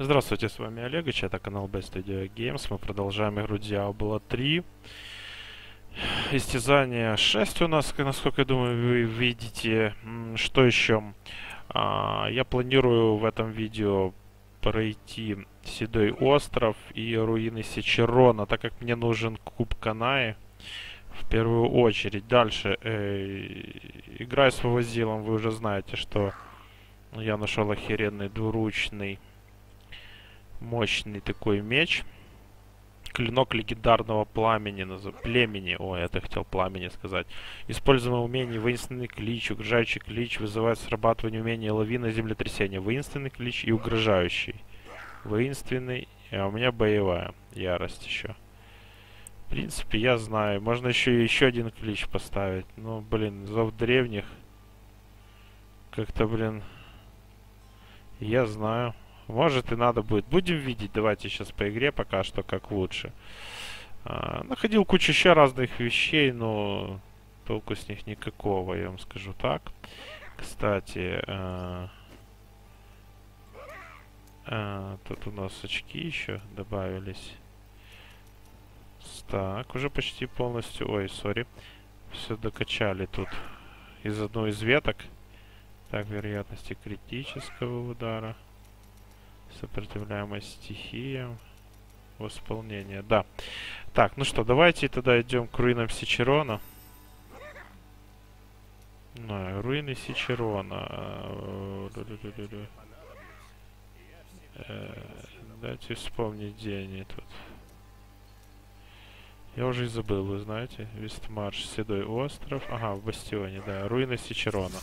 Здравствуйте, с вами Олегич, это канал Best Video Games. Мы продолжаем игру Diablo 3. Истязание 6 у нас, насколько я думаю, вы видите. Что еще? Я планирую в этом видео пройти Седой Остров и Руины Сечерона, так как мне нужен Куб Канаи в первую очередь. Дальше, играя с Вовозилом, вы уже знаете, что я нашел охеренный двуручный мощный такой меч. Клинок легендарного пламени. Племени. Ой, это хотел пламени сказать. Используемое умение. Воинственный клич. Угрожающий клич. Вызывает срабатывание умения лавина землетрясения. Воинственный клич и угрожающий. Воинственный. А у меня боевая ярость еще. В принципе, я знаю. Можно еще один клич поставить. Ну, блин, зов древних. Как-то, блин. Я знаю. Может и надо будет. Будем видеть. Давайте сейчас по игре пока что как лучше. Находил кучу еще разных вещей, но толку с них никакого, я вам скажу так. Кстати, тут у нас очки еще добавились. Так, уже почти полностью... Ой, сори. Все докачали тут из одной из веток. Так, вероятности критического удара. Сопротивляемость стихиям. Восполнение, да. Так, ну что, давайте тогда идем к руинам Сечерона. На, руины Сечерона. Дайте вспомнить, где они тут. Я уже и забыл, вы знаете. Вестмарш, Седой Остров. Ага, в бастионе, да. Руины Сечерона.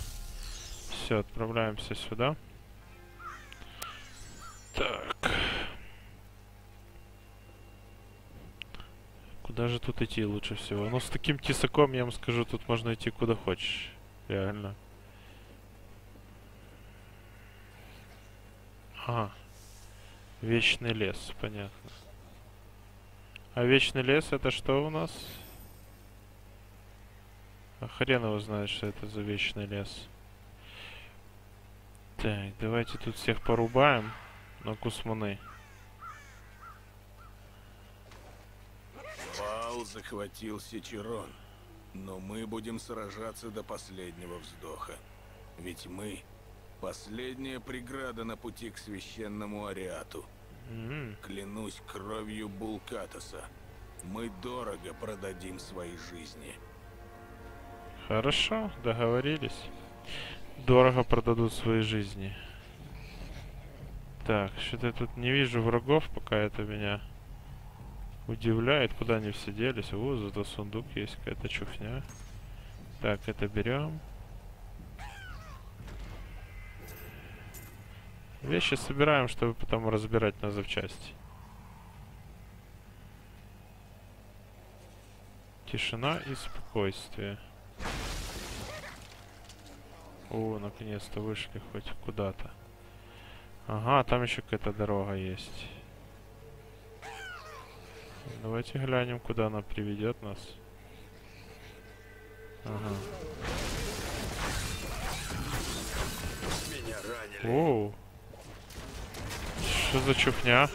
Все, отправляемся сюда. Так. Куда же тут идти лучше всего? Но с таким тесаком, я вам скажу, тут можно идти куда хочешь. Реально. Ага. Вечный лес, понятно. А вечный лес это что у нас? А хрен его знает, что это за вечный лес. Так, давайте тут всех порубаем. На кусманы. Вал захватил Сечерон, но мы будем сражаться до последнего вздоха. Ведь мы — последняя преграда на пути к священному Ариату. Клянусь кровью Булкатаса, мы дорого продадим свои жизни. Хорошо, договорились. Дорого продадут свои жизни. Так, что-то я тут не вижу врагов, пока это меня удивляет, куда они все делись. О, зато сундук есть, какая-то чухня. Так, это берем. Вещи собираем, чтобы потом разбирать на запчасти. Тишина и спокойствие. О, наконец-то вышли хоть куда-то. Ага, там еще какая-то дорога есть. Давайте глянем, куда она приведет нас. Ага. Меня ранили. Оу. Что за чухня?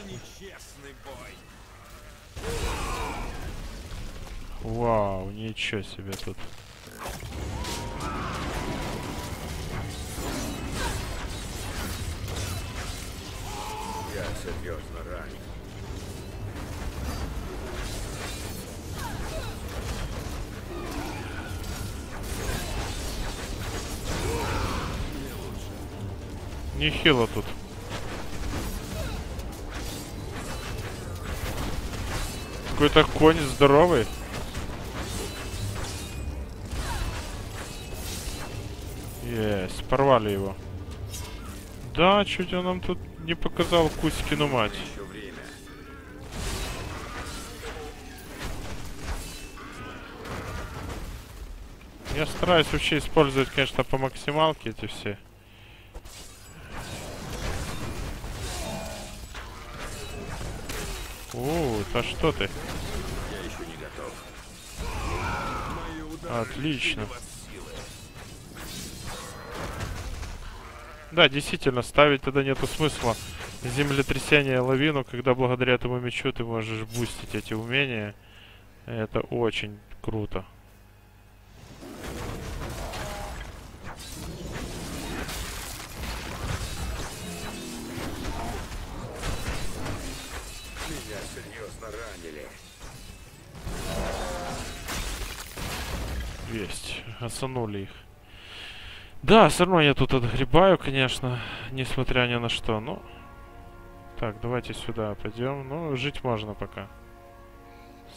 Вау, ничего себе тут. Серьезно ранен. Нехило тут. Какой-то конь здоровый. Есть, порвали его. Да, чуть он нам тут не показал Кузькину мать. Я стараюсь вообще использовать, конечно, по максималке эти все. О, да что ты? Я еще не готов. Отлично. Да, действительно, ставить тогда нету смысла. землетрясение, лавину, когда благодаря этому мечу ты можешь бустить эти умения. Это очень круто. Есть, осунули их. Да, все равно я тут отгребаю, конечно, несмотря ни на что, но... Так, давайте сюда пойдем. Ну, жить можно пока.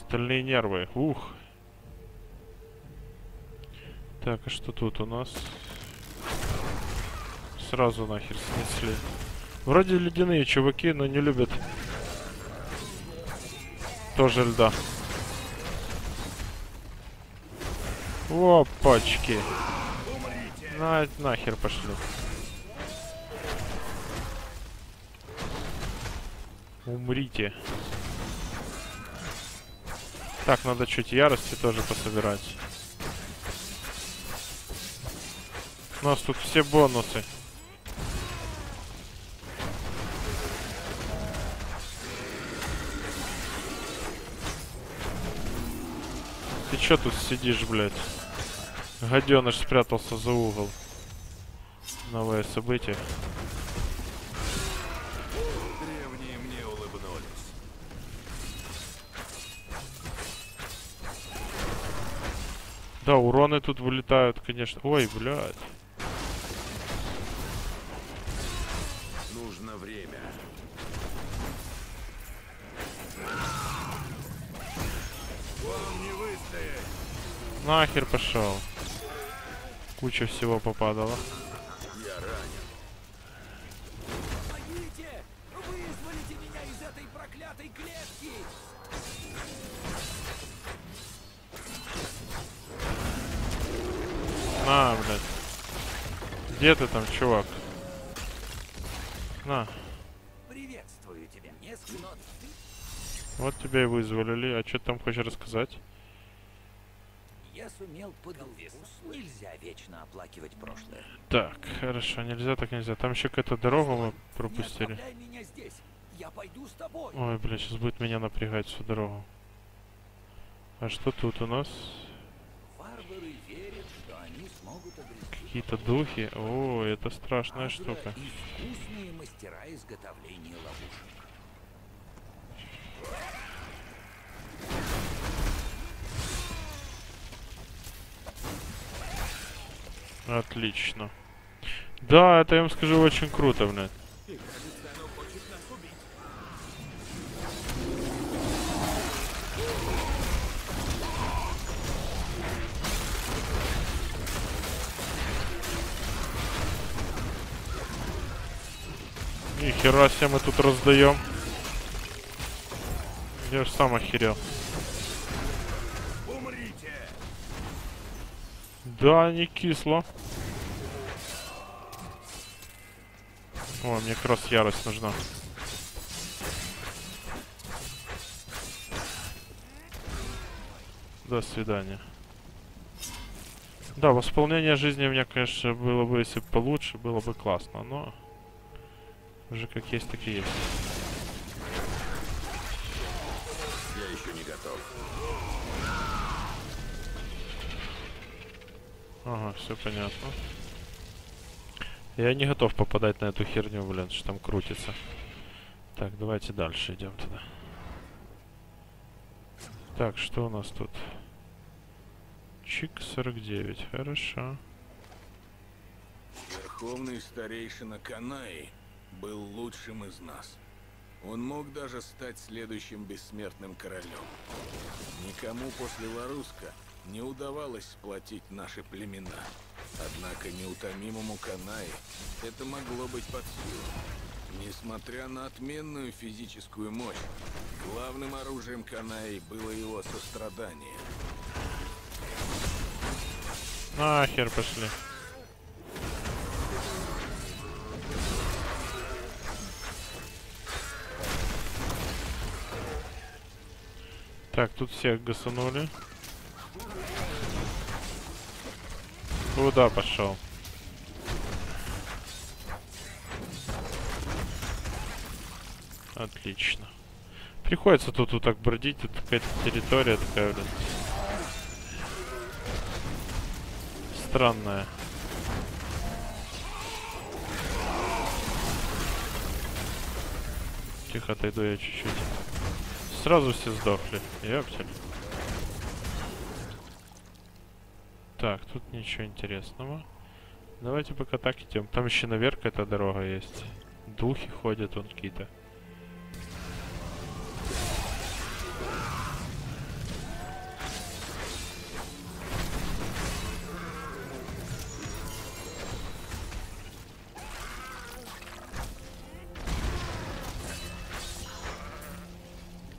Стальные нервы. Ух! Так, а что тут у нас? Сразу нахер снесли. Вроде ледяные чуваки, но не любят тоже льда. Опачки. Нахер пошли. Умрите. Так, надо чуть ярости тоже пособирать. У нас тут все бонусы. Ты чё тут сидишь, блядь? Гадёныш спрятался за угол. Новое событие. Древние мне улыбнулись. Да, уроны тут вылетают, конечно. Ой, блядь. Нужно время. Он не выстоит. Нахер пошел. Куча всего попадала. Я ранен. Помогите! Вызволите меня из этой проклятой клетки! На, блядь. Где ты там, чувак? На. Приветствую тебя. Вот тебя и вызволили. А что ты там хочешь рассказать? Я сумел подумать. Нельзя вечно оплакивать прошлое. Так, хорошо, нельзя так нельзя. Там еще какая-то дорога мы пропустили. Меня здесь. Я пойду с тобой. Ой, бля, сейчас будет меня напрягать всю дорогу. А что тут у нас? Варвары верят, что они смогут обрести... Какие-то духи. О, это страшная штука. Искусные мастера изготовления ловушек. Отлично. Да, это, я вам скажу, очень круто, блядь. Нихера себе мы тут раздаем. Я же сам охерел. Да, не кисло. О, мне как раз ярость нужна. До свидания. Да, восполнение жизни у меня, конечно, было бы, если бы получше, было бы классно, но... Уже как есть, так и есть. Я еще не готов. Ага, все понятно. Я не готов попадать на эту херню, блин, что там крутится. Так, давайте дальше идем туда. Так, что у нас тут? Чик 49, хорошо. Верховный старейшина Канай был лучшим из нас. Он мог даже стать следующим бессмертным королем. Никому после Лоруска не удавалось сплотить наши племена. Однако неутомимому Канаи это могло быть под силу. Несмотря на отменную физическую мощь, главным оружием Канаи было его сострадание. Нахер пошли. Так, тут всех гасанули. Куда пошел? Отлично. Приходится тут вот так бродить, тут какая-то территория такая, блин, странная. Тихо, отойду я чуть-чуть. Сразу все сдохли. Ёптель. Так, тут ничего интересного. Давайте пока так идем. Там еще наверх эта дорога есть. Духи ходят, вон какие-то.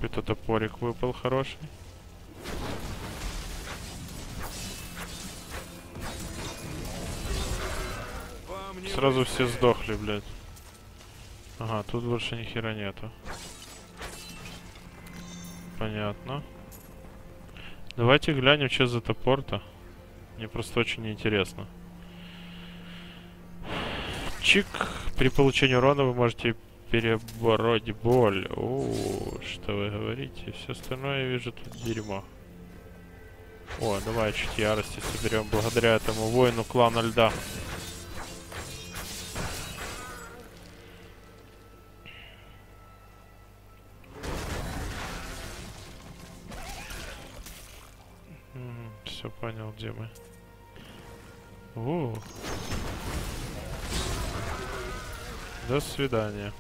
Какой-то топорик выпал хороший. Сразу все сдохли, блядь. Ага, тут больше ни хера нету. Понятно. Давайте глянем, что за топор-то. Мне просто очень интересно. Чик. При получении урона вы можете перебороть боль. О, что вы говорите? Все остальное я вижу тут дерьмо. О, давай чуть ярости соберем благодаря этому воину клана льда. Все понял, где мы. О. До свидания.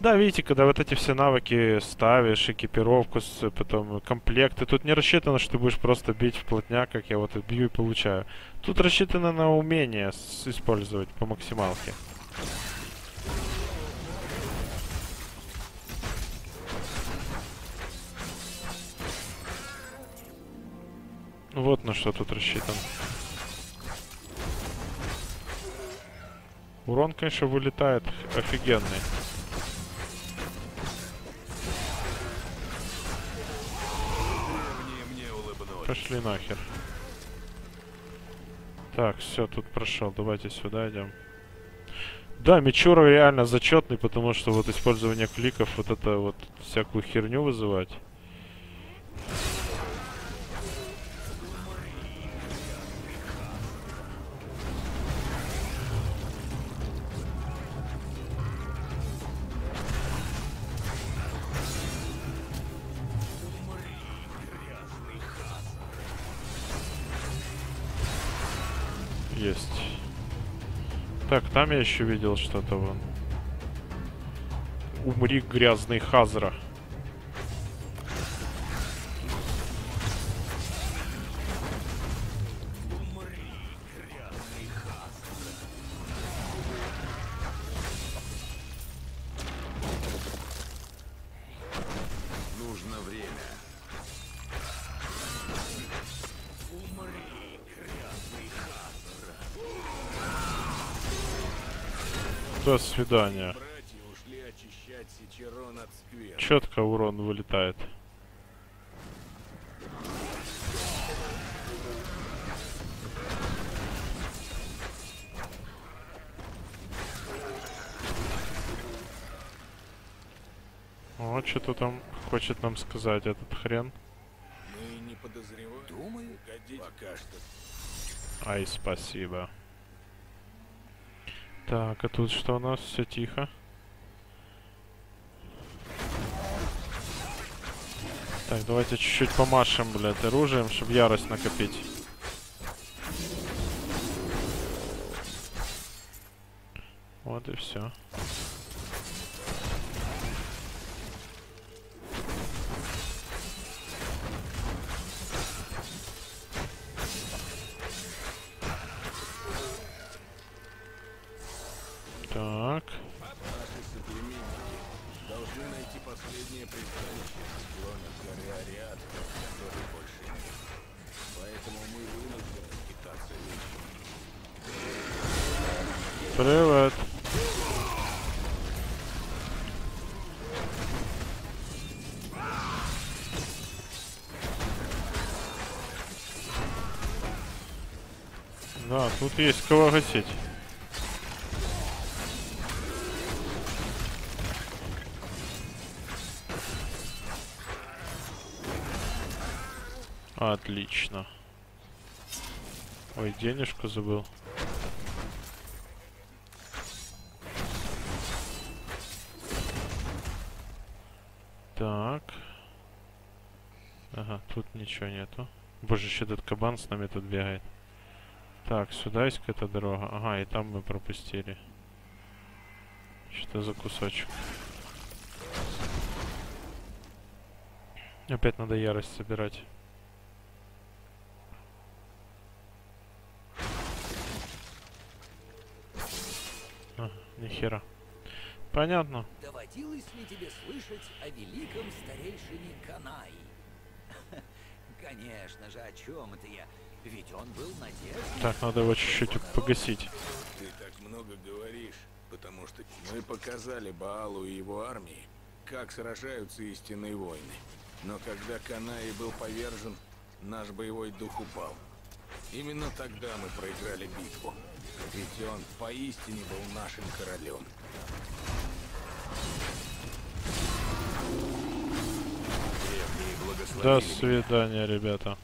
Да, видите, когда вот эти все навыки ставишь, экипировку, потом комплекты, тут не рассчитано, что ты будешь просто бить вплотняк, как я вот и бью и получаю. Тут рассчитано на умение использовать по максималке. Вот на что тут рассчитан. Урон, конечно, вылетает офигенный. Пошли нахер. Так, все, тут прошел. Давайте сюда идем. Да, Мичура реально зачетный, потому что вот использование кликов, вот это вот всякую херню вызывать. Есть. Так, там я еще видел что-то вон. Умри, грязный хазра. До свидания. Четко урон вылетает. Вот что-то там хочет нам сказать этот хрен. Мы не подозреваем. Думаю, пока что. Ай, спасибо. Так, а тут что у нас? Все тихо. Так, давайте чуть-чуть помашем, блядь, оружием, чтобы ярость накопить. Вот и все. Так. Привет. Да, тут есть кого гасить. Отлично. Ой, денежку забыл. Так. Ага, тут ничего нету. Боже, еще этот кабан с нами тут бегает. Так, сюда есть какая-то дорога. Ага, и там мы пропустили. Что за кусочек? Опять надо ярость собирать. А, нихера. Понятно. Доводилось ли тебе слышать о великом старейшине Канай? Конечно же, о чем это я? Ведь он был надеждой. Так, надо его чуть-чуть погасить. Ты так много говоришь, потому что мы показали Баалу и его армии, как сражаются истинные войны. Но когда Канаи был повержен, наш боевой дух упал. Именно тогда мы проиграли битву. Ведь он поистине был нашим королем. До свидания, ребята.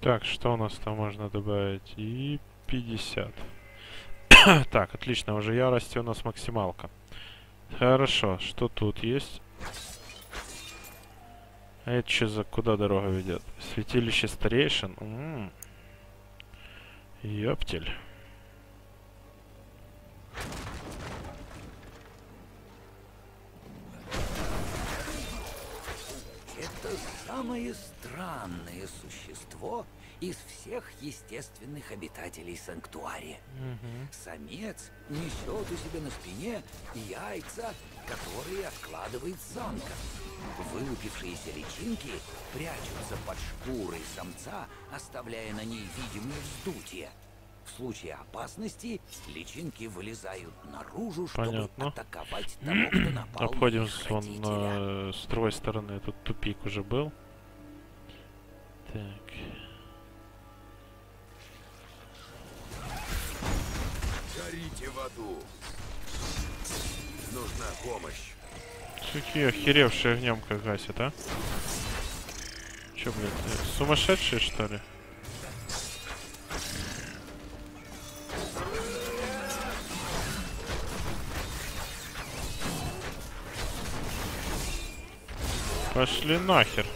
Так, что у нас там можно добавить? И 50. Так, отлично, уже ярости у нас максималка. Хорошо, что тут есть? А это что за... Куда дорога ведет? Святилище старейшин? Ёптель. Это самое странное существо из всех естественных обитателей санктуария. Самец несет у себя на спине яйца, которые откладывает самка. Вылупившиеся личинки прячутся под шкурой самца, оставляя на ней видимые вздутия. В случае опасности личинки вылезают наружу, чтобы атаковать того, кто напал. Обходим вон на... с другой стороны. Тут тупик уже был. Так. Горите в аду. Нужна помощь. Какие охеревшие огнем как гасят, а? Че, блядь, сумасшедшие, что ли? Пошли нахер.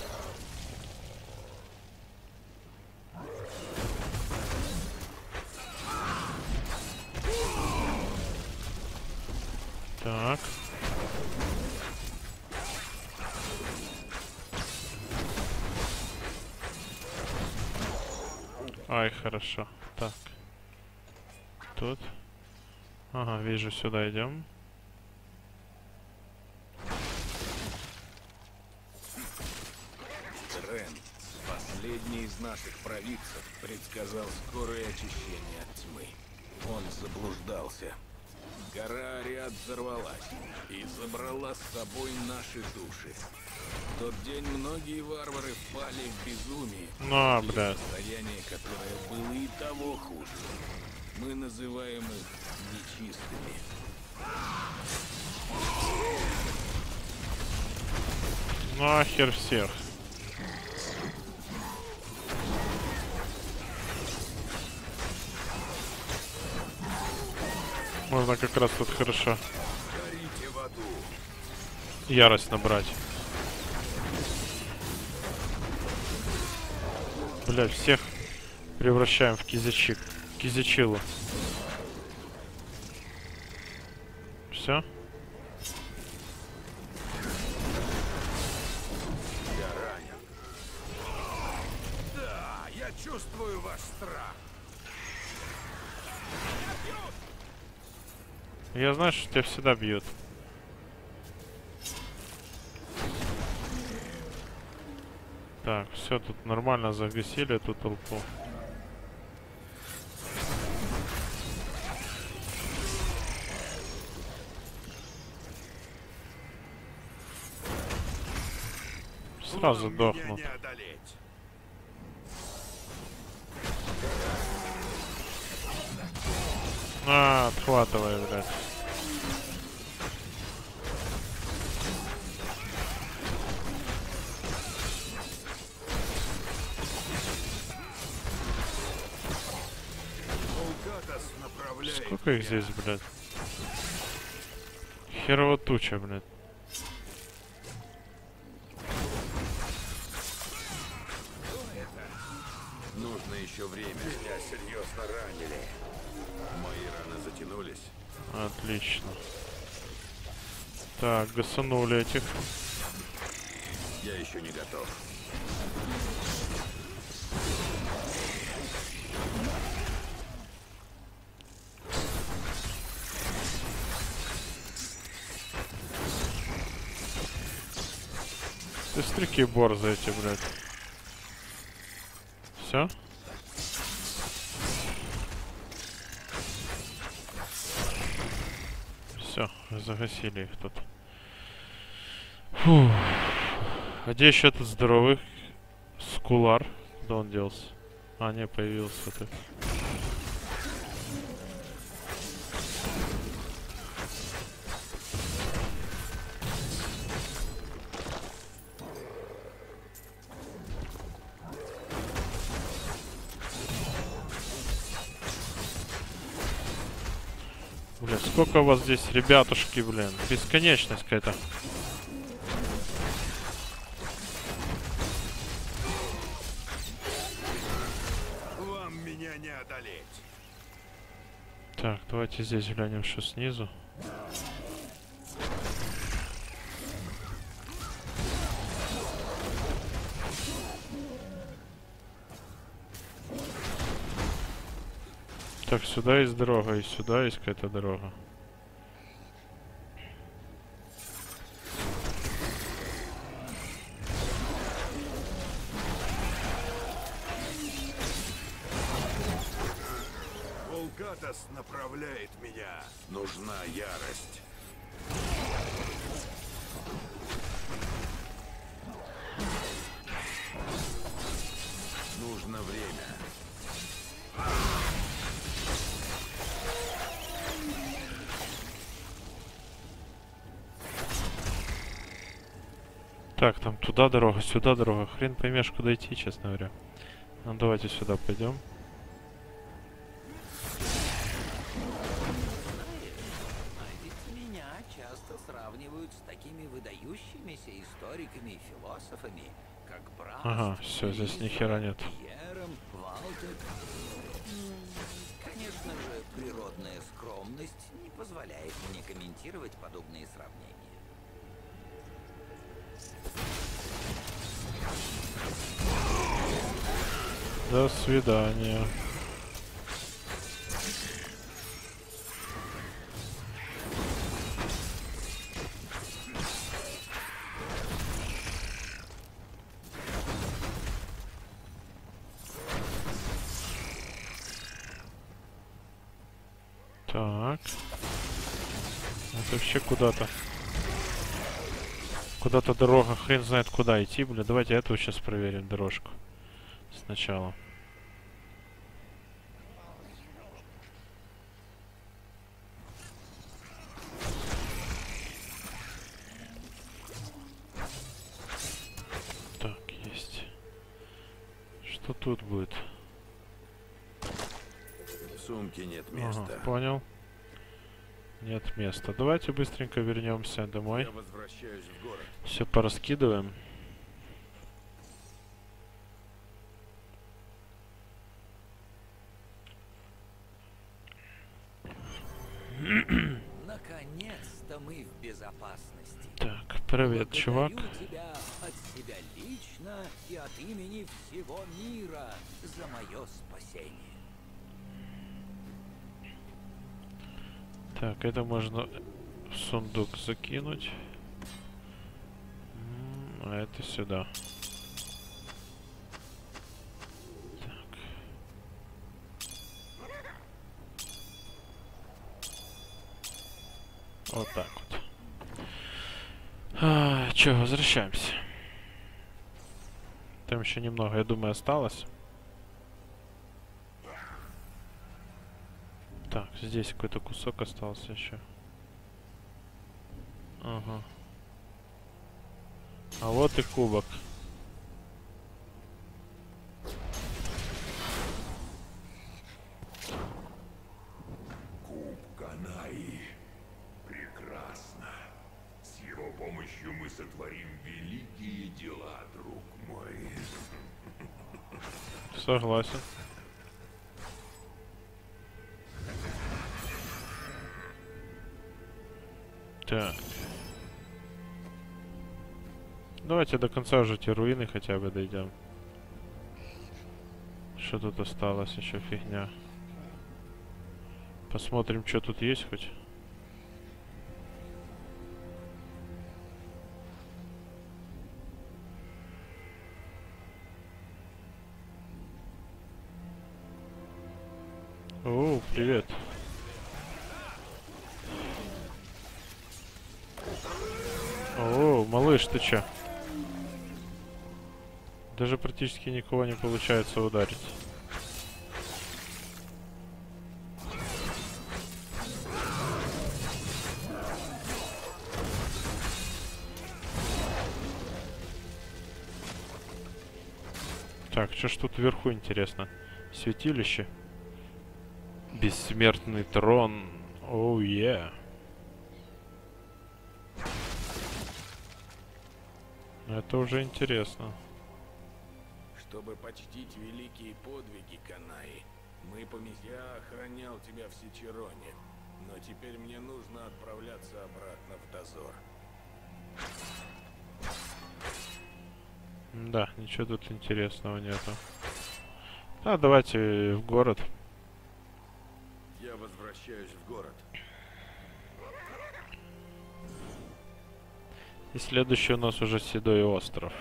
Так. Ай, хорошо. Так. Тут. Ага, вижу, сюда идем. Последний из наших провидцев предсказал скорое очищение от тьмы. Он заблуждался. Гора Ариад взорвалась и забрала с собой наши души. В тот день многие варвары впали в безумие. Но, блядь. Состояние, которое было и того хуже. Мы называем их нечистыми. Нахер всех. Можно как раз тут хорошо ярость набрать. Бля, всех превращаем в кизячик. Кизячилу. Все? Я ранен. Да, я чувствую ваш страх. Я знаю, что тебя всегда бьют. Так, все тут нормально загасили эту толпу. Сразу дохнут. А, отхватывай, блядь. Сколько их здесь, блядь? Херова туча, блядь. Нужно еще время. Меня серьезно ранили. Мои раны затянулись. Отлично. Так, гасанули этих. Я еще не готов. Ты стрики борзы эти, блядь. Все? Все, загасили их тут. Фух. А где еще этот здоровый скулар? Куда он делся? А, не, появился ты. Сколько у вас здесь, ребятушки, блин? Бесконечность какая-то. Вам меня не одолеть. Так, давайте здесь глянем еще снизу. Так, сюда есть дорога, и сюда есть какая-то дорога. Булкатас направляет меня. Нужна ярость. Нужно время. Так, там туда дорога, сюда дорога. Хрен поймешь, куда идти, честно говоря. Ну, давайте сюда пойдем. Ведь меня часто сравнивают с такими выдающимися историками и философами, как Брат. Ага, все, здесь нихера нет. Конечно же, природная скромность не позволяет мне комментировать подобные сравнения. До свидания. Так. Это вообще куда-то. Куда-то дорога, хрен знает куда идти, бля. Давайте эту сейчас проверим дорожку. Сначала. Так, есть. Что тут будет? В сумке нет места. Ага, понял. Нет места. Давайте быстренько вернемся домой. Все пораскидываем. Наконец-то мы в безопасности. Так, привет, чувак. Благодарю тебя от себя лично и от имени всего мира за мое спасение. Так, это можно в сундук закинуть. А это сюда. Так. Вот так вот. А, чё, возвращаемся. Там еще немного, я думаю, осталось. Так, здесь какой-то кусок остался еще. Ага. А вот и кубок. Кубок. сотворим великие дела, друг мой. Согласен. Так. Давайте до конца уже те руины хотя бы дойдем. Что тут осталось еще фигня? Посмотрим, что тут есть хоть. О, привет. О, малыш, ты чё? Даже практически никого не получается ударить. Так, что ж тут вверху интересно? Святилище. Бессмертный трон. Оу, е. Это уже интересно. Чтобы почтить великие подвиги Канаи, я охранял тебя в Сечероне, но теперь мне нужно отправляться обратно в дозор. Да, ничего тут интересного нету. А, давайте в город. Я возвращаюсь в город. И следующий у нас уже Седой остров.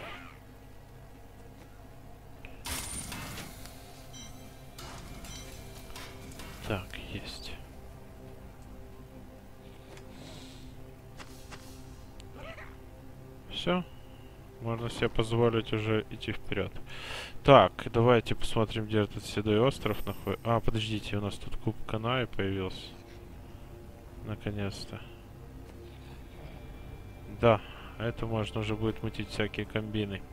Так, есть. Все. Можно себе позволить уже идти вперед. Так, давайте посмотрим, где этот Седой остров находится. А, подождите, у нас тут Куб Канаи появился. Наконец-то. Да, это можно уже будет мутить всякие комбины.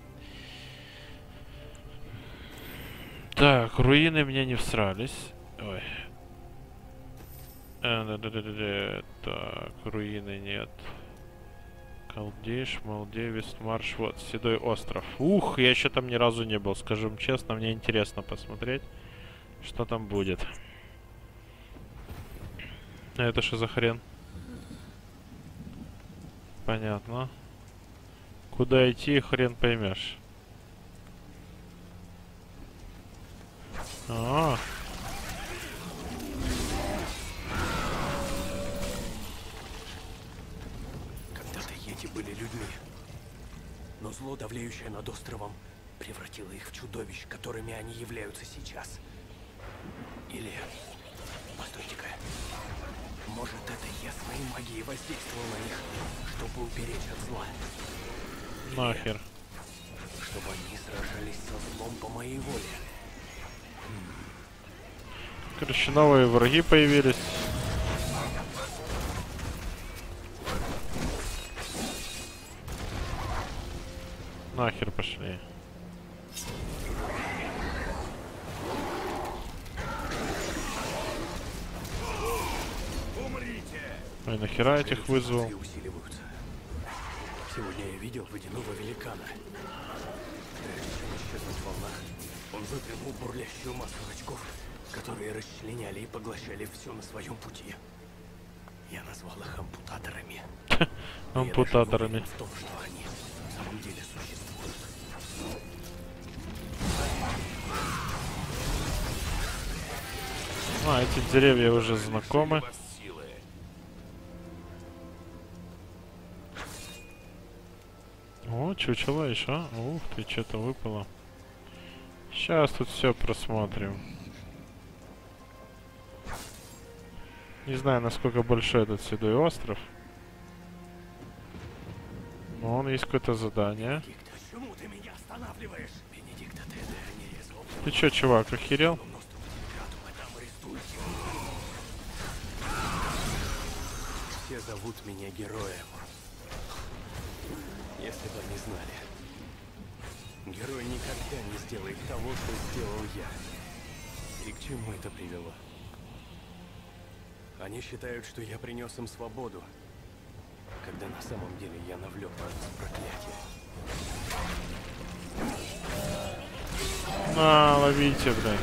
Так, руины мне не всрались. Ой. Так, руины нет. Колдиш, Молдей, Вестмарш, вот, Седой остров. Ух, я еще там ни разу не был, скажем честно, мне интересно посмотреть, что там будет. А это что за хрен? Понятно. Куда идти, хрен поймешь. А-а-а. Были людьми, но зло, давлеющее над островом, превратило их в чудовищ, которыми они являются сейчас. Или... Постойте-ка. Может, это я своей магией воздействовал на них, чтобы уберечь от зла? Или нахер. Чтобы они сражались со злом по моей воле. Короче, новые враги появились. Нахер пошли. Умрите! Ой, нахера этих вызвал? Сегодня я видел водяного великана. Он выплюнул бурлящую массу зрачков, которые расчленяли и поглощали все на своем пути. Я назвал их ампутаторами. Ампутаторами. А, эти деревья уже знакомы. О, чучело еще. Ух ты, что-то выпало. Сейчас тут все просмотрим. Не знаю, насколько большой этот Седой остров. Но он есть какое-то задание. Ты чё, чувак, охерел? Все зовут меня героем. Если бы они знали. Герой никогда не сделает того, что сделал я. И к чему это привело? Они считают, что я принес им свободу. когда на самом деле я навлек проклятие. На, ловите, блядь.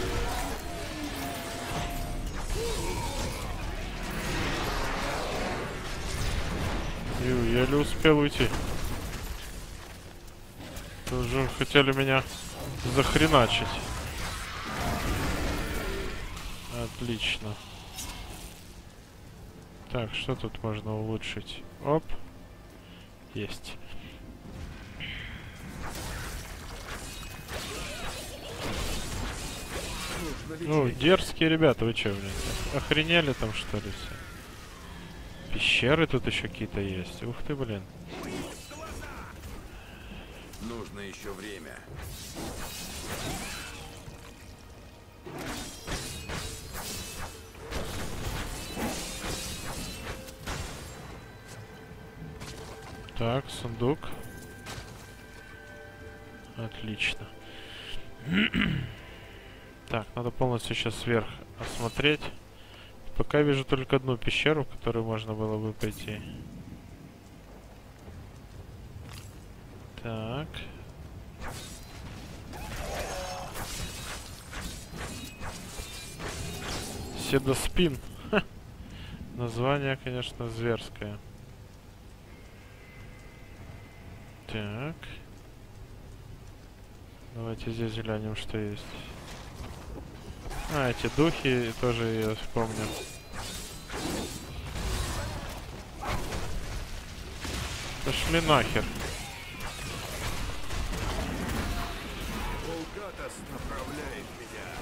Я ли успел уйти? Тоже хотели меня захреначить. Отлично. Так, что тут можно улучшить? Оп. Есть. Ну, дерзкие ребята, вы че, блядь? Охренели там, что ли, все? Пещеры тут еще какие-то есть. Ух ты, блин. Нужно еще время. Так, сундук. Отлично. Так, надо полностью сейчас сверх осмотреть. Пока вижу только одну пещеру, в которую можно было бы пойти. Так. Седоспин. Ха. Название, конечно, зверское. Так. Давайте здесь глянем, что есть. А, эти духи тоже я вспомню. Пошли нахер. Булкатас направляет меня.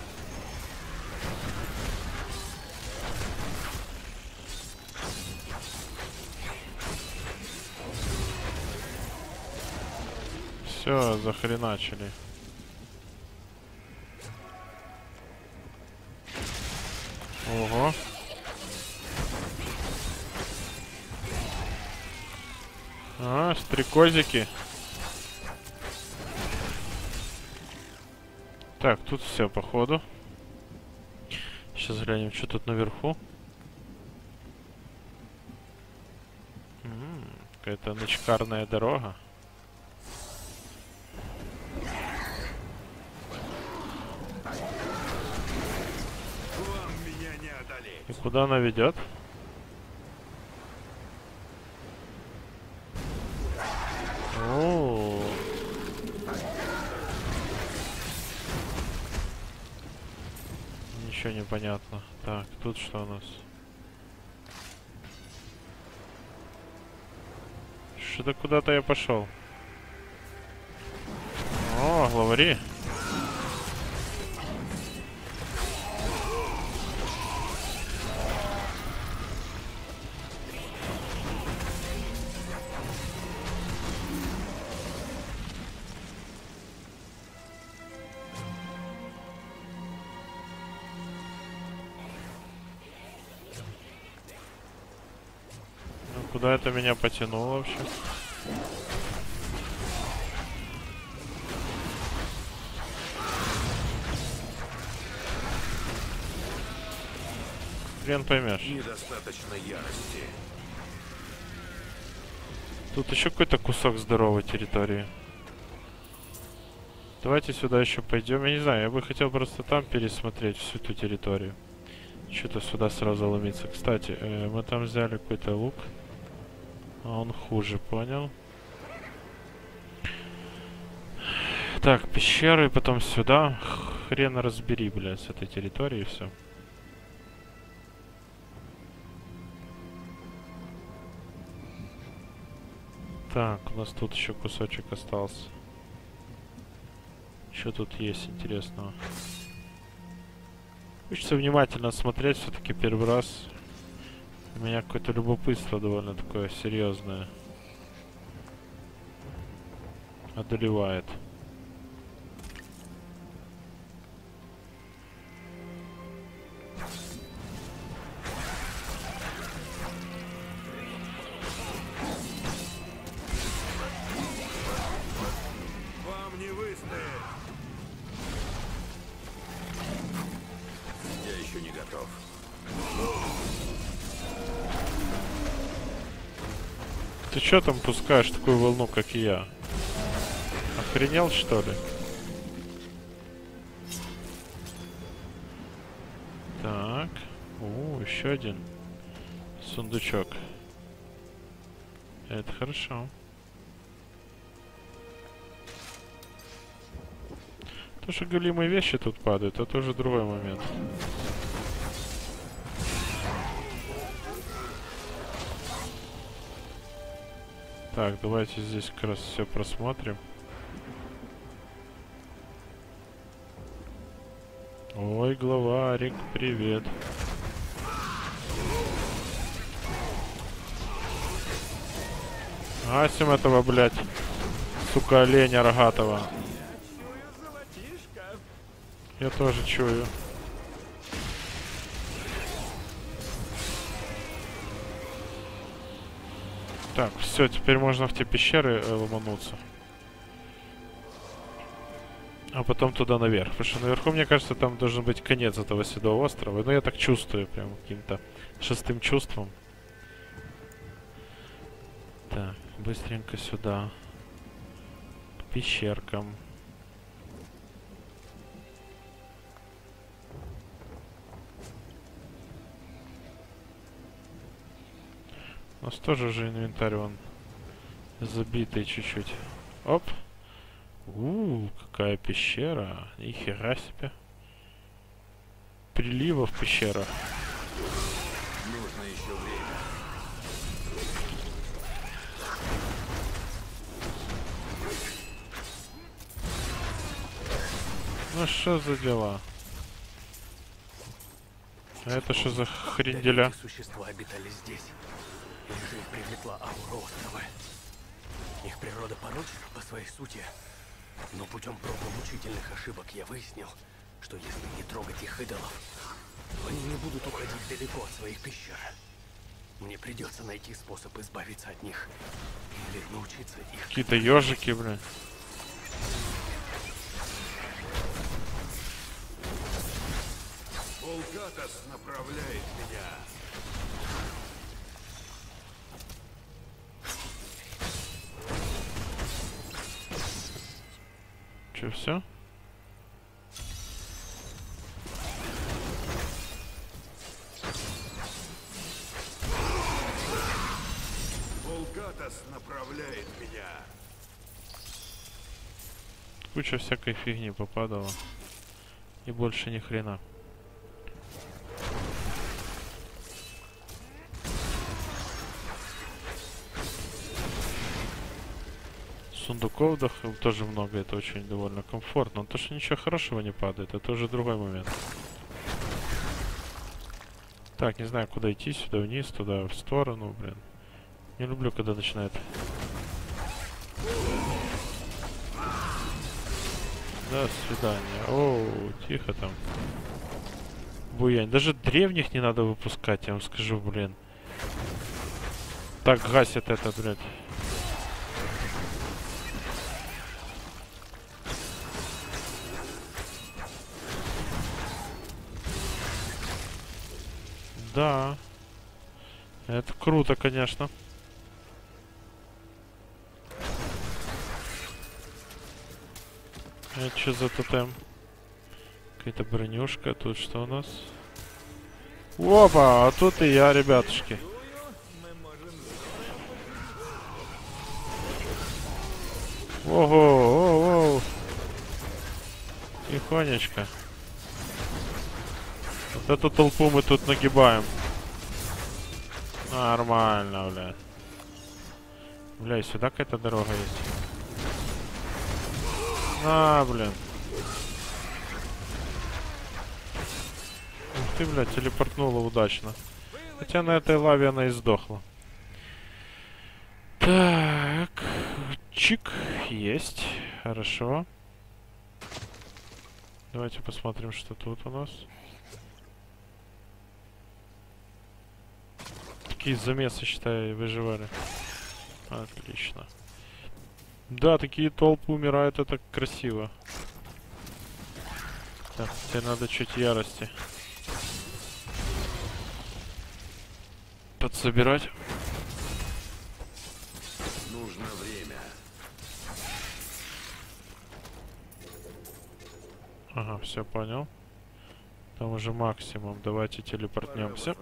Все, захреначили. Ого. А, стрекозики. Так, тут все, походу. Сейчас глянем, что тут наверху. Какая-то ночкарная дорога. И куда она ведет? О-о-о. Ничего не понятно. Так, тут что у нас? Что-то куда-то я пошел. О, главари. Куда это меня потянуло вообще? Хрен поймешь. Недостаточно ярости. Тут еще какой-то кусок здоровой территории. Давайте сюда еще пойдем. Я не знаю, я бы хотел просто там пересмотреть всю эту территорию. Что-то сюда сразу ломиться. Кстати, мы там взяли какой-то лук. А он хуже, понял? Так, пещеры, потом сюда. Хрен разбери, блядь, с этой территории и все. Так, у нас тут еще кусочек остался. Что тут есть интересного? Хочется внимательно смотреть, все-таки первый раз. У меня какое-то любопытство довольно такое серьезное одолевает. Вам не выстоять. Я еще не готов. ты чё там пускаешь такую волну, как и я? Охренел, что ли? Так. Еще один сундучок. Это хорошо. То, что голимые вещи тут падают, это уже другой момент. Так, давайте здесь как раз все просмотрим. Ой, главарик, привет. Гасим этого, блядь, сука, оленя рогатого. Я тоже чую. Так, все, теперь можно в те пещеры ломануться. А потом туда наверх. Потому что наверху, мне кажется, там должен быть конец этого Седого острова. Но я так чувствую, прям каким-то шестым чувством. Так, быстренько сюда. К пещеркам. У нас тоже же инвентарь вон забитый чуть-чуть. Оп! Какая пещера! Нихера себе! Приливов пещера. Нужно еще время. Ну что за дела? А это что за хренделя? Существа обитали здесь. Их привлекла аура острова. Их природа порочна по своей сути, но путем проб и мучительных ошибок я выяснил, что если не трогать их идолов, они не будут уходить далеко от своих пещер. Мне придется найти способ избавиться от них или научиться их. Какие-то ежики, блин. Булкатас направляет меня. Че, все? Булкатас направляет меня. Куча всякой фигни попадала. И больше ни хрена. Сундуков тоже много, это очень довольно комфортно. Но то, что ничего хорошего не падает, это уже другой момент. Так, не знаю, куда идти, сюда вниз, туда в сторону, блин. Не люблю, когда начинает. До свидания. Оу, тихо там. Буянь. Даже древних не надо выпускать, я вам скажу, блин. Так гасит это, блядь. Да, это круто, конечно. Это что за тотем? Какая-то бронюшка. Тут что у нас? Опа, а тут и я, ребятушки. Ого, тихонечко. Вот эту толпу мы тут нагибаем. Нормально, бля. Бля, сюда какая-то дорога есть. На, блин. Ух ты, бля, телепортнула удачно. Хотя на этой лаве она и сдохла. Так. Чик. Есть. Хорошо. Давайте посмотрим, что тут у нас. Такие замесы, считай, выживали. Отлично. Да, такие толпы умирают, это красиво. Так, теперь надо чуть ярости подсобирать. нужно время. Ага, все понял. Там уже максимум. Давайте телепортнемся.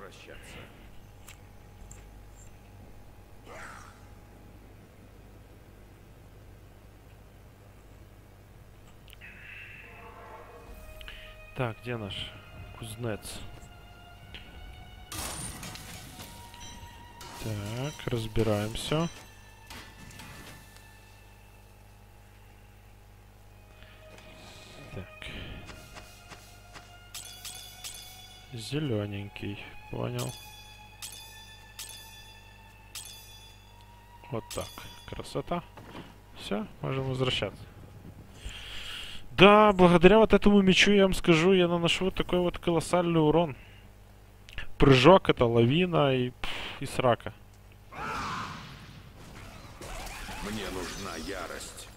Так, где наш кузнец? Так, разбираемся. Так. Зелененький, понял. Вот так, красота. Все, можем возвращаться. Да, благодаря вот этому мечу, я вам скажу, я наношу вот такой вот колоссальный урон. Прыжок, это лавина и срака. Мне нужна ярость.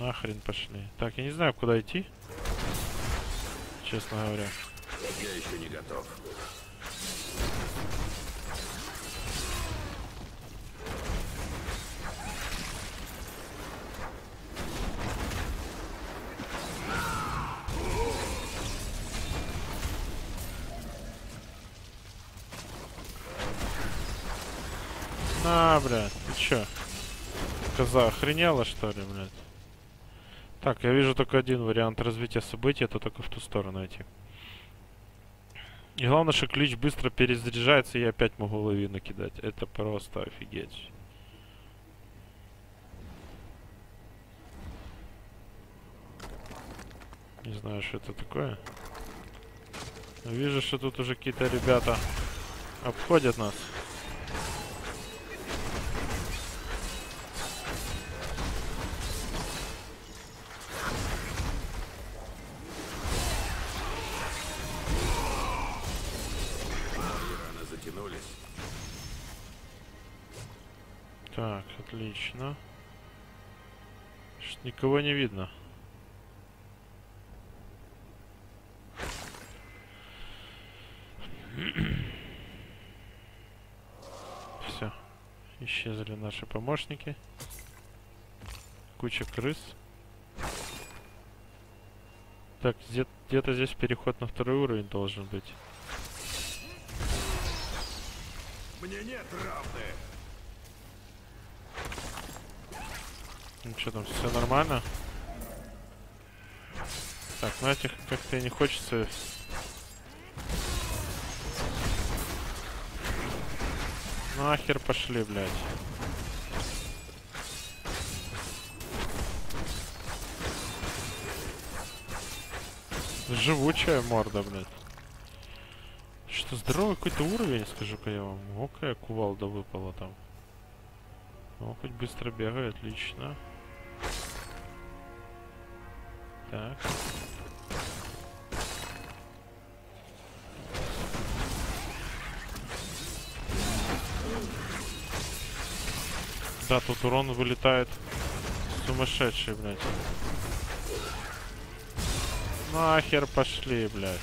Нахрен пошли. Так, я не знаю, куда идти. Честно говоря. Я еще не готов. А, блядь, ты чё? Коза охренела, что ли, блядь? Так, я вижу только один вариант развития событий, это только в ту сторону идти. И главное, что клич быстро перезаряжается, и я опять могу лавину кидать. Это просто офигеть. Не знаю, что это такое. Но вижу, что тут уже какие-то ребята обходят нас. Так, отлично. Что-то никого не видно. Все. Исчезли наши помощники. Куча крыс. Так, где-то здесь переход на второй уровень должен быть. Мне нет равных. Ну что там, все нормально? Так, ну этих как-то не хочется. Нахер пошли, блядь. Живучая морда, блядь. Что, здоровый какой-то уровень, скажу-ка я вам. О, какая кувалда выпала там. О, хоть быстро бегай, отлично. Так. Да, тут урон вылетает сумасшедший, блядь. Нахер пошли, блядь.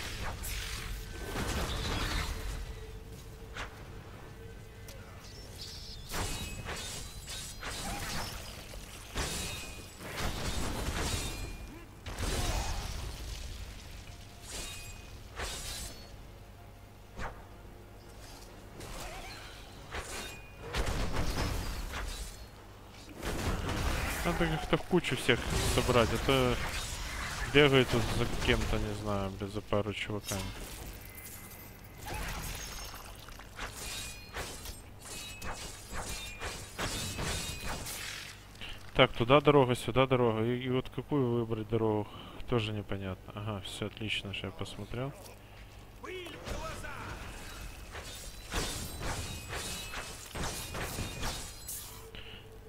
Надо как-то в кучу всех собрать, а то бегает тут за кем-то, не знаю, блядь, за пару чуваками. Так, туда дорога, сюда дорога. И вот какую выбрать дорогу, тоже непонятно. Ага, все отлично, что я посмотрел.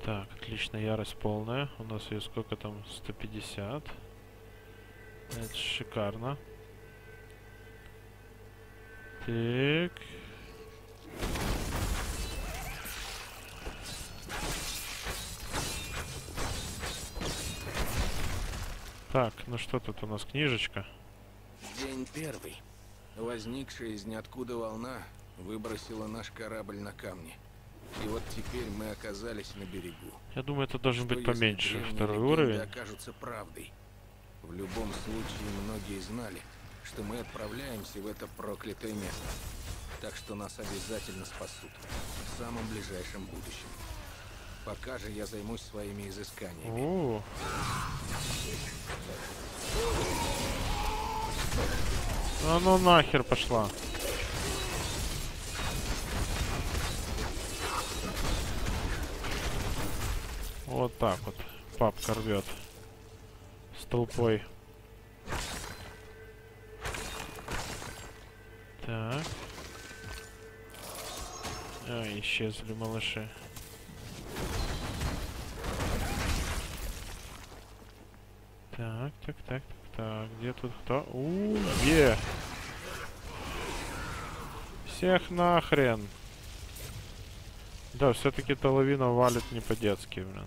Так, отлично, ярость полная. У нас ее сколько там? 150. Это шикарно. Так. Так, ну что тут у нас? Книжечка. День первый. Возникшая из ниоткуда волна выбросила наш корабль на камни. И вот теперь мы оказались на берегу. Я думаю, это должен быть поменьше. Второй уровень. Окажутся правдой. В любом случае, многие знали, что мы отправляемся в это проклятое место. Так что нас обязательно спасут в самом ближайшем будущем. Пока же я займусь своими изысканиями. О-о-о. А ну нахер пошла. Вот так вот. Папка рвет. С толпой. Так. А, исчезли малыши. Так, так, так, так, так. Где тут кто? Е! Всех нахрен! Да, все-таки половина валит не по-детски, блин.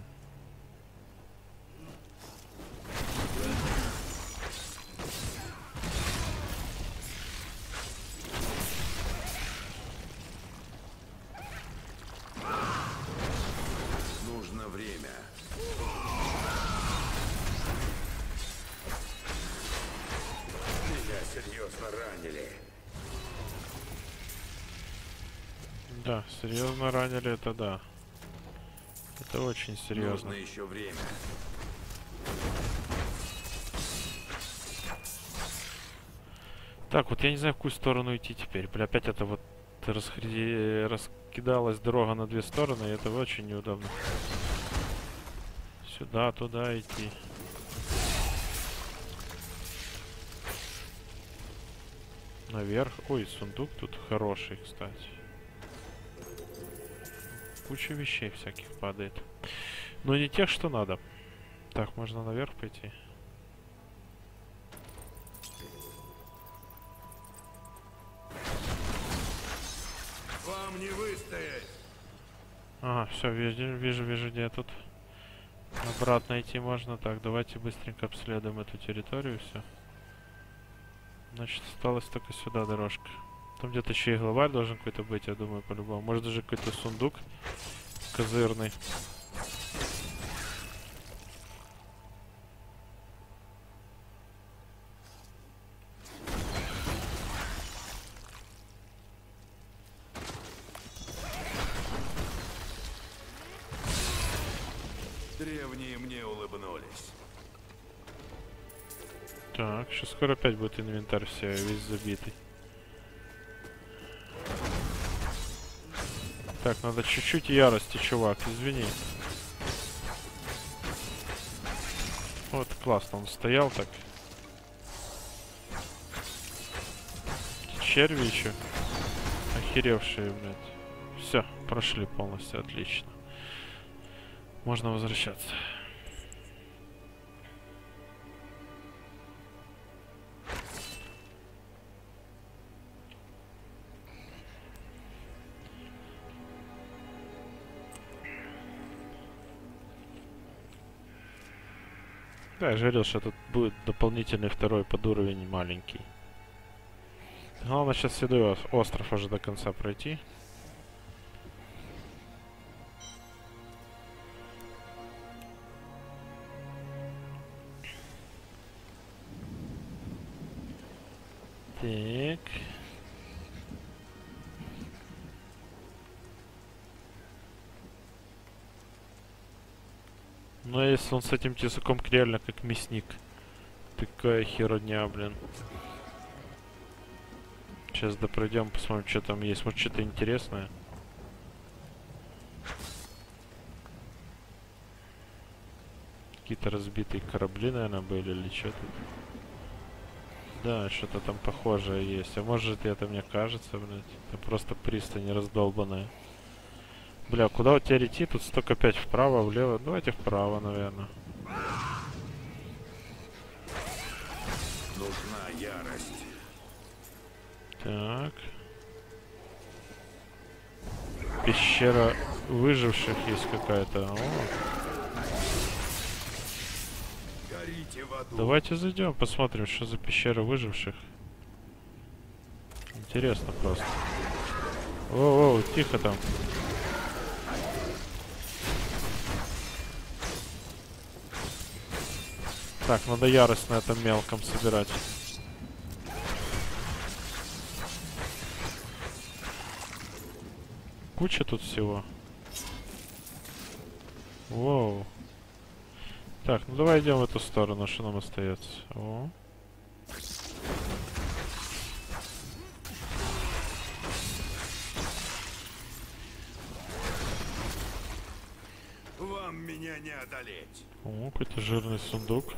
Да, серьезно ранили, это да. Это очень серьезно. Нужно еще время. Так, вот я не знаю, в какую сторону идти теперь. Бля, опять это вот раскидалась дорога на две стороны, и это очень неудобно. Сюда, туда идти. Наверх. Ой, сундук тут хороший, кстати. Куча вещей всяких падает. Но не тех, что надо. Так, можно наверх пойти. Вам не выстоять! Ага, все, вижу, где я тут. Обратно идти можно. Так, давайте быстренько обследуем эту территорию, все. Значит, осталось только сюда дорожка. Там где-то еще и главарь должен какой-то быть, я думаю, по-любому. Может, даже какой-то сундук козырный. Древние мне улыбнулись. Так, сейчас скоро опять будет инвентарь все, весь забитый. Так, надо чуть-чуть ярости, чувак, извини. Вот, классно, он стоял так. Черви еще. Охеревшие, блядь. Все, прошли полностью, отлично. Можно возвращаться. Да, я же говорил, что тут будет дополнительный второй подуровень маленький. Главное сейчас Седой Остров уже до конца пройти. Так. Но если он с этим тесаком реально как мясник. Такая херня, блин. Сейчас допройдем, посмотрим, что там есть. Может, что-то интересное. Какие-то разбитые корабли, наверное, были или что-то. Да, что-то там похожее есть. А может, это мне кажется, блядь. Это просто пристань раздолбанная. Бля, куда у тебя идти? Тут столько опять вправо, влево. Давайте вправо, наверное. Нужна ярость. Так. Пещера выживших есть какая-то. Давайте зайдем, посмотрим, что за пещера выживших. интересно просто. Воу, тихо там. Так, надо ярость на этом мелком собирать. Куча тут всего. Воу. Так, ну давай идем в эту сторону, что нам остается. О. Вам меня не одолеть. О, какой-то жирный сундук.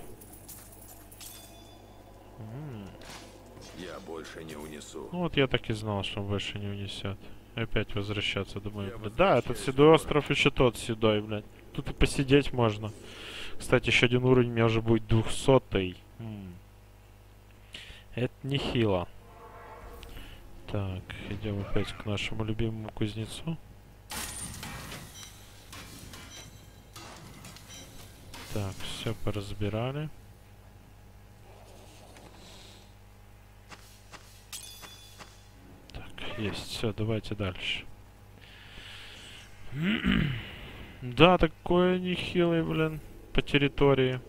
Я больше не унесу. Ну вот я так и знал, что он больше не унесет. Опять возвращаться, думаю. Да, этот Седой Остров еще тот седой, блядь. Тут и посидеть можно. Кстати, еще один уровень у меня уже будет 200-й. Это нехило. Так, идем опять к нашему любимому кузнецу. Так, все поразбирали. Так, есть, все, давайте дальше. Да, такое нехилое, блин, по территории.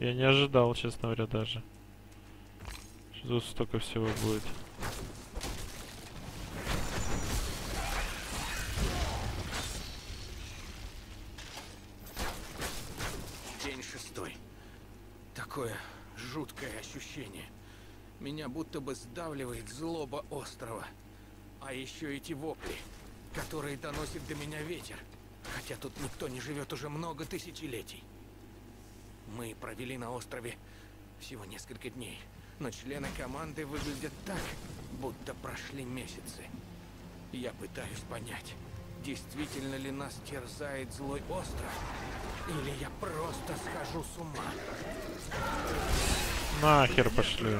Я не ожидал, честно говоря, даже. Что тут столько всего будет. День шестой. Такое жуткое ощущение. Меня будто бы сдавливает злоба острова. А еще эти вопли, которые доносит до меня ветер. Хотя тут никто не живет уже много тысячелетий. Мы провели на острове всего несколько дней, но члены команды выглядят так, будто прошли месяцы. Я пытаюсь понять, действительно ли нас терзает злой остров, или я просто схожу с ума. Нахер пошли.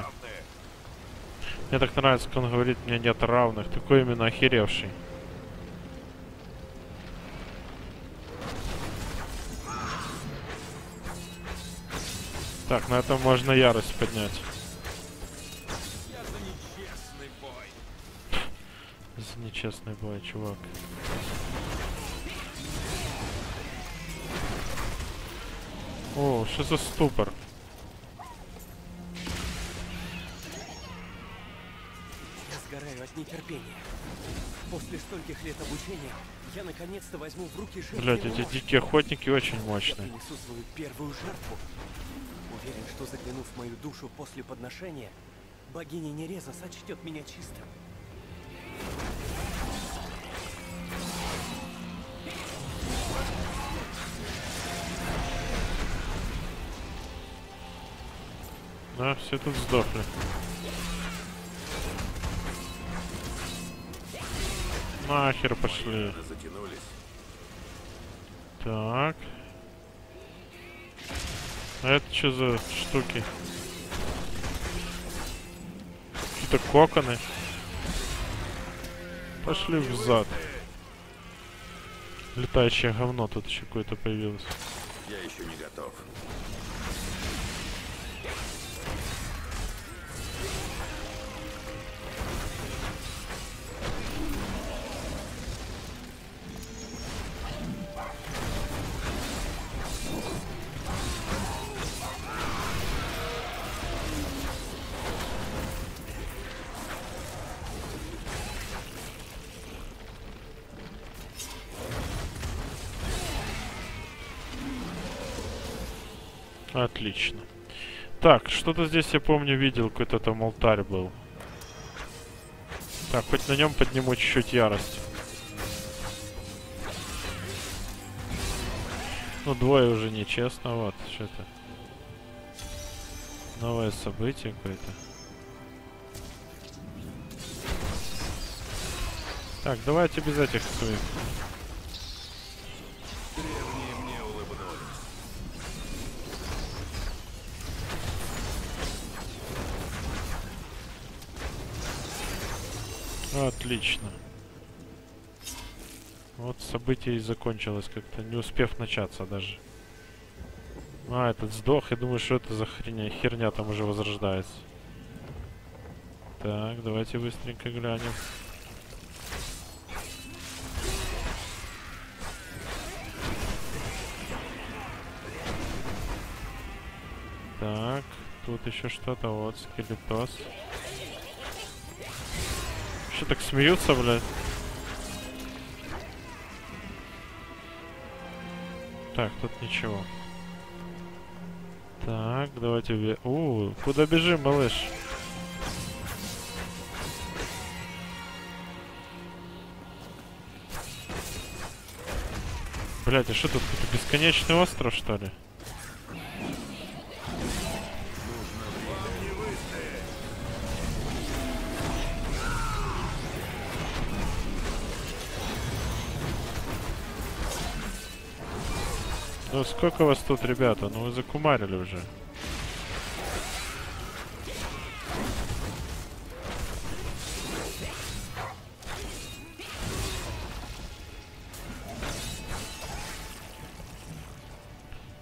Мне так нравится, как он говорит, мне нет равных. Такой именно охеревший. Так, на этом можно ярость поднять. За нечестный бой, чувак. О, что за ступор? Я сгораю от нетерпения. После стольких лет обучения я наконец-то возьму в руки жертву. Блять, эти дикие охотники очень мощные. Я принесу свою первую жертву. Уверен, что заглянув в мою душу после подношения, богиня Нереза сочтет меня чистым. Да, все тут сдохли. Нахер пошли. Так. А это что за штуки? Какие-то коконы. Пошли взад. Летающее говно тут еще какое-то появилось. Я еще не готов. Отлично. Так, что-то здесь, я помню, видел, какой-то там алтарь был. Так, хоть на нем подниму чуть-чуть ярость. Ну, двое уже нечестно, вот, что-то. Новое событие какое-то. Так, давайте без этих своих. Отлично. Вот событие и закончилось как-то, не успев начаться даже. А, этот сдох, я думаю, что это за херня там уже возрождается. Так, давайте быстренько глянем. Так, тут еще что-то, вот, скелетос. Что так смеются, блядь? Так, тут ничего. Так, давайте... куда бежим, малыш? Блядь, а что тут? Это бесконечный остров, что ли? Ну сколько вас тут, ребята? Ну вы закумарили уже.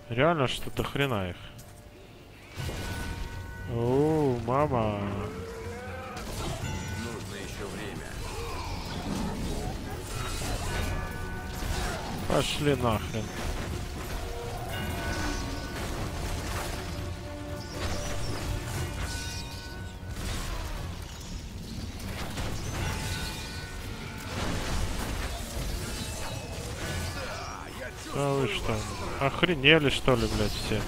Реально что-то хрена их. О, мама. Нужно еще время. Пошли нахрен. А вы что? Охренели, что ли, блядь, все?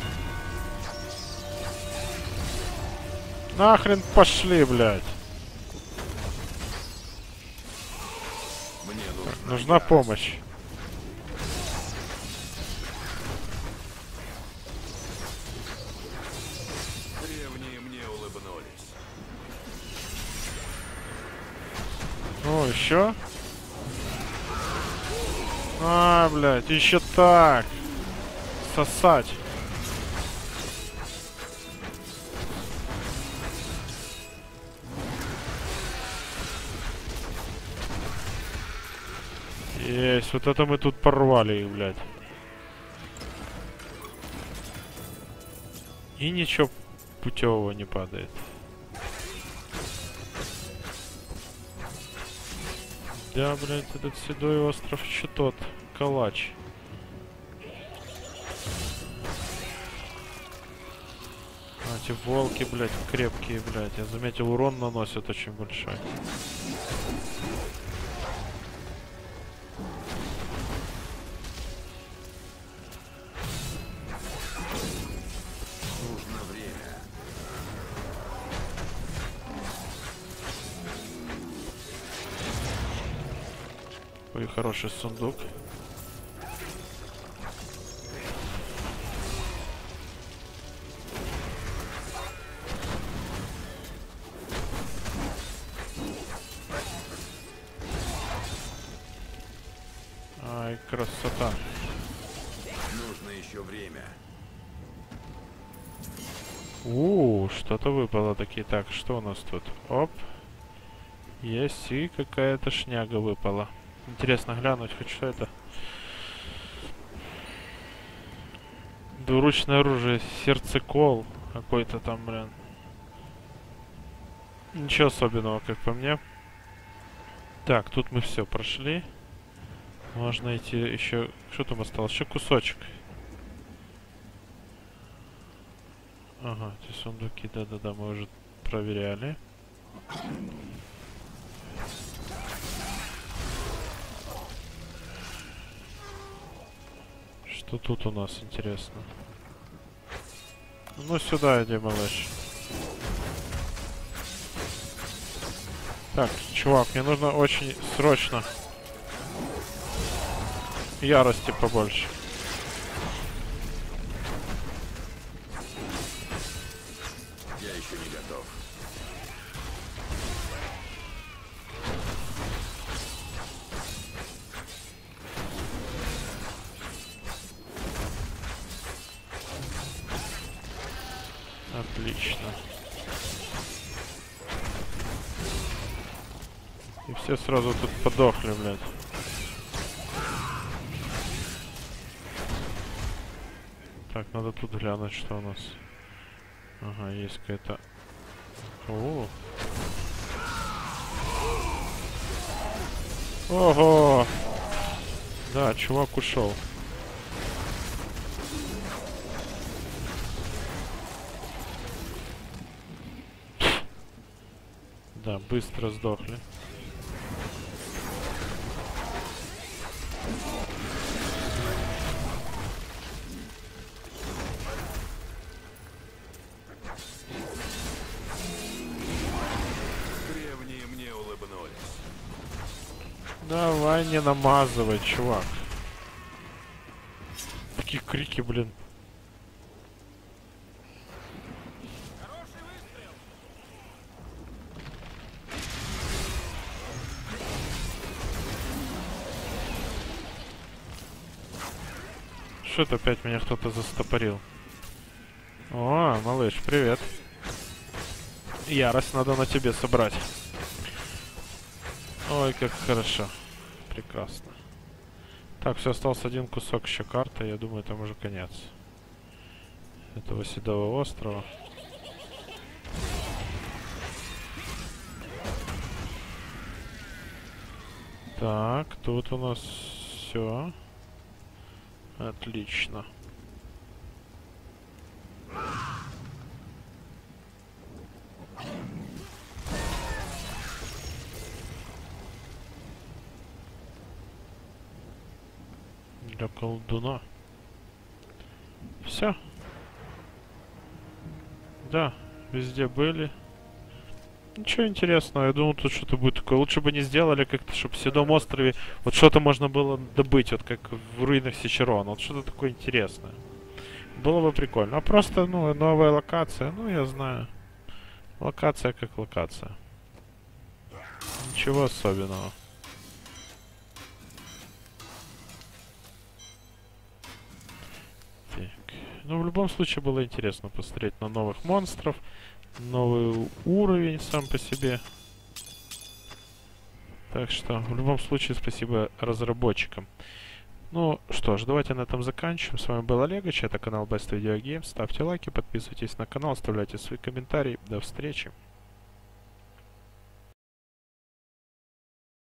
Нахрен пошли, блядь. Мне нужна помощь. Древние мне улыбнулись. О, еще? А, блядь, еще так. Сосать. Есть, вот это мы тут порвали их, блядь. И ничего путевого не падает. Да, блядь, этот Седой Остров еще тот калач. А, эти волки, блядь, крепкие, блядь. Я заметил, урон наносят очень большой. Ой, хороший сундук. Ай, красота. Нужно еще время. Что-то выпало такие. Так, что у нас тут? Оп. Есть, и какая-то шняга выпала. Интересно глянуть, хоть что это. Двуручное оружие, сердцекол какой-то там, блин. Ничего особенного, как по мне. Так, тут мы все прошли. Можно идти еще... Что там осталось? Еще кусочек. Ага, эти сундуки, да-да-да, мы уже проверяли. Что тут у нас интересно? Ну сюда иди, малыш. Так, чувак, мне нужно очень срочно ярости побольше. Я еще не готов. Отлично. И все сразу тут подохли, блядь. Так, надо тут глянуть, что у нас. Ага, есть какая-то... Ого! Да, чувак ушел. Да, быстро сдохли. Древние мне улыбнулись. Давай не намазывай, чувак. Такие крики, блин. Что-то опять меня кто-то застопорил. О, малыш, привет. Ярость надо на тебе собрать. Ой, как хорошо. Прекрасно. Так, все, остался один кусок еще карты. Я думаю, там уже конец этого Седого острова. Так, тут у нас все. Отлично. Для колдуна. Все. Да, везде были. Ничего интересного, я думал, тут что-то будет такое. Лучше бы не сделали как-то, чтобы в Седом острове вот что-то можно было добыть, вот как в Руинах Сечерона. Вот что-то такое интересное. Было бы прикольно. А просто, ну, новая локация. Ну, я знаю. Локация как локация. Ничего особенного. Так. Ну, в любом случае, было интересно посмотреть на новых монстров. Новый уровень сам по себе. Так что, в любом случае, спасибо разработчикам. Ну что ж, давайте на этом заканчиваем. С вами был Олегич, это канал Best Video Games. Ставьте лайки, подписывайтесь на канал, оставляйте свои комментарии. До встречи.